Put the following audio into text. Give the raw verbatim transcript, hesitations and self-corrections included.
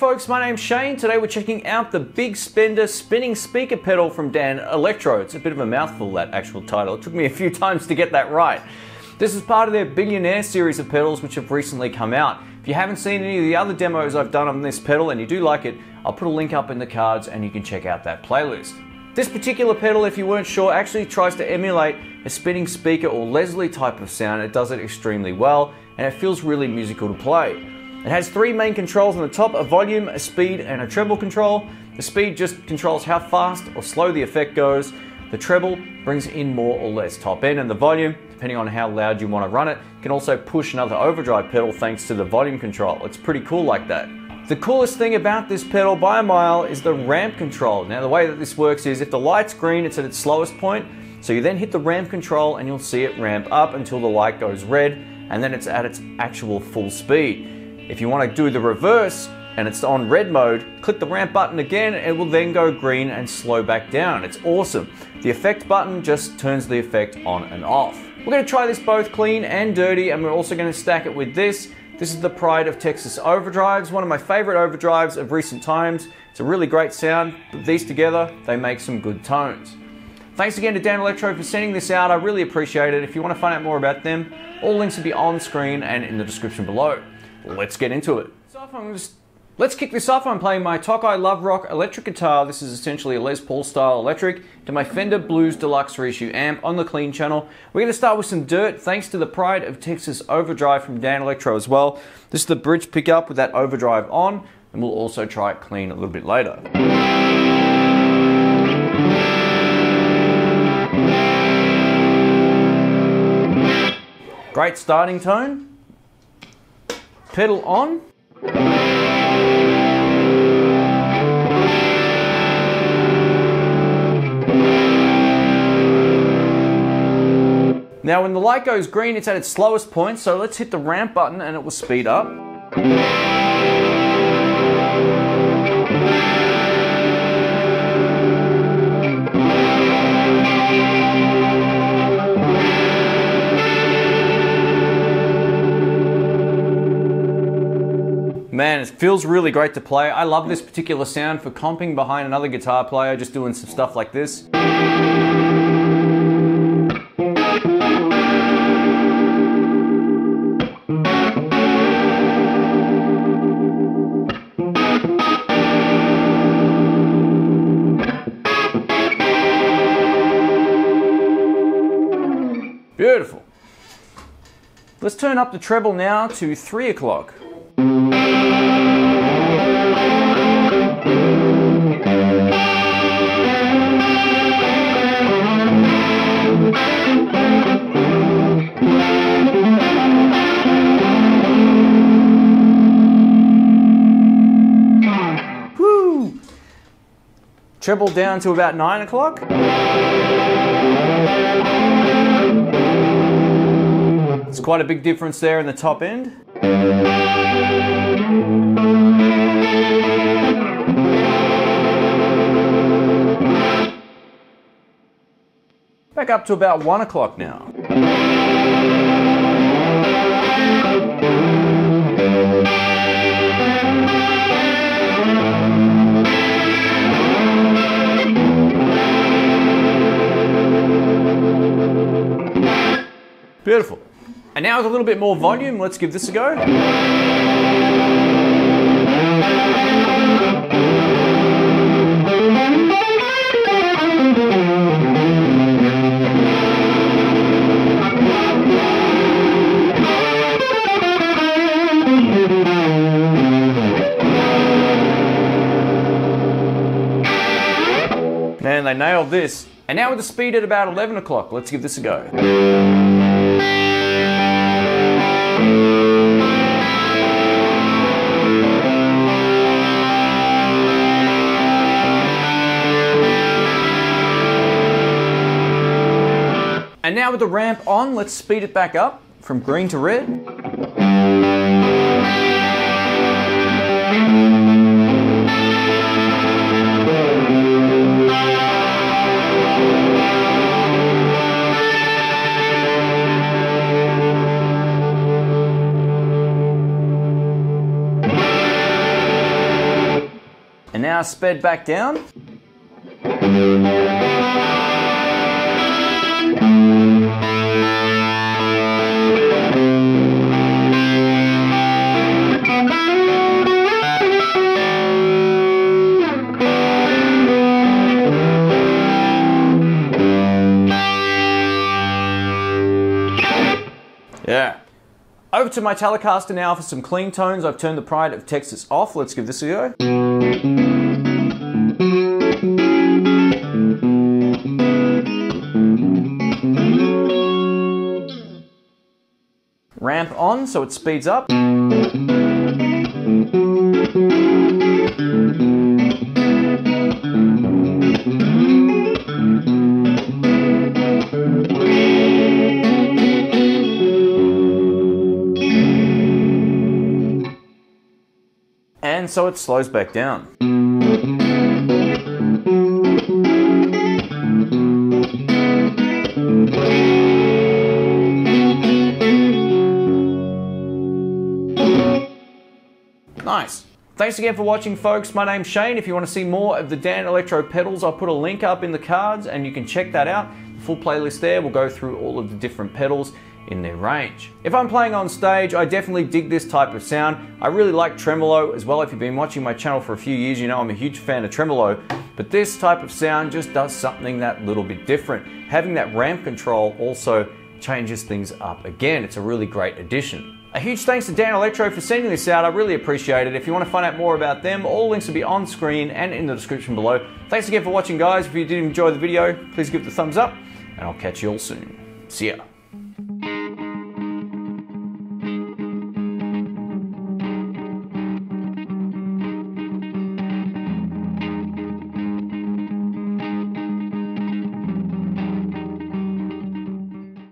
folks, my name's Shane. Today we're checking out the Big Spender Spinning Speaker pedal from Danelectro. It's a bit of a mouthful, that actual title. It took me a few times to get that right. This is part of their Billionaire series of pedals which have recently come out. If you haven't seen any of the other demos I've done on this pedal and you do like it, I'll put a link up in the cards and you can check out that playlist. This particular pedal, if you weren't sure, actually tries to emulate a spinning speaker or Leslie type of sound. It does it extremely well and it feels really musical to play. It has three main controls on the top, a volume, a speed and a treble control. The speed just controls how fast or slow the effect goes. The treble brings in more or less top end, and the volume, depending on how loud you want to run it, can also push another overdrive pedal thanks to the volume control. It's pretty cool like that. The coolest thing about this pedal by a mile is the ramp control. Now the way that this works is if the light's green, it's at its slowest point. So you then hit the ramp control and you'll see it ramp up until the light goes red, and then it's at its actual full speed. If you want to do the reverse and it's on red mode, click the ramp button again, it will then go green and slow back down. It's awesome. The effect button just turns the effect on and off. We're going to try this both clean and dirty, and we're also going to stack it with this. This is the Pride of Texas Overdrive, one of my favorite overdrives of recent times. It's a really great sound. Put these together, they make some good tones. Thanks again to Danelectro for sending this out. I really appreciate it. If you want to find out more about them, all links will be on screen and in the description below. Let's get into it. Let's kick this off. I'm playing my Tokai Love Rock electric guitar. This is essentially a Les Paul style electric to my Fender Blues Deluxe Reissue amp on the clean channel. We're going to start with some dirt thanks to the Pride of Texas Overdrive from Danelectro as well. This is the bridge pickup with that overdrive on, and we'll also try it clean a little bit later. Great starting tone. Pedal on. Now when the light goes green, it's at its slowest point, so let's hit the ramp button and it will speed up. Man, it feels really great to play. I love this particular sound for comping behind another guitar player, just doing some stuff like this. Beautiful. Let's turn up the treble now to three o'clock. Treble down to about nine o'clock. It's quite a big difference there in the top end. Back up to about one o'clock now. Beautiful. And now with a little bit more volume, let's give this a go. Man, they nailed this. And now with the speed at about eleven o'clock, let's give this a go. And now with the ramp on, let's speed it back up from green to red. and now sped back down. Yeah. Over to my Telecaster now for some clean tones. I've turned the Pride of Texas off. Let's give this a go. Ramp on so it speeds up. And so it slows back down. Nice. Thanks again for watching, folks. My name's Shane. If you want to see more of the Danelectro pedals, I'll put a link up in the cards and you can check that out. The full playlist there will go through all of the different pedals in their range. If I'm playing on stage, I definitely dig this type of sound. I really like tremolo as well. If you've been watching my channel for a few years, you know I'm a huge fan of tremolo, but this type of sound just does something that little bit different. Having that ramp control also changes things up again. It's a really great addition. A huge thanks to Danelectro for sending this out. I really appreciate it. If you want to find out more about them, all links will be on screen and in the description below. Thanks again for watching, guys. If you did enjoy the video, please give it a thumbs up and I'll catch you all soon. See ya.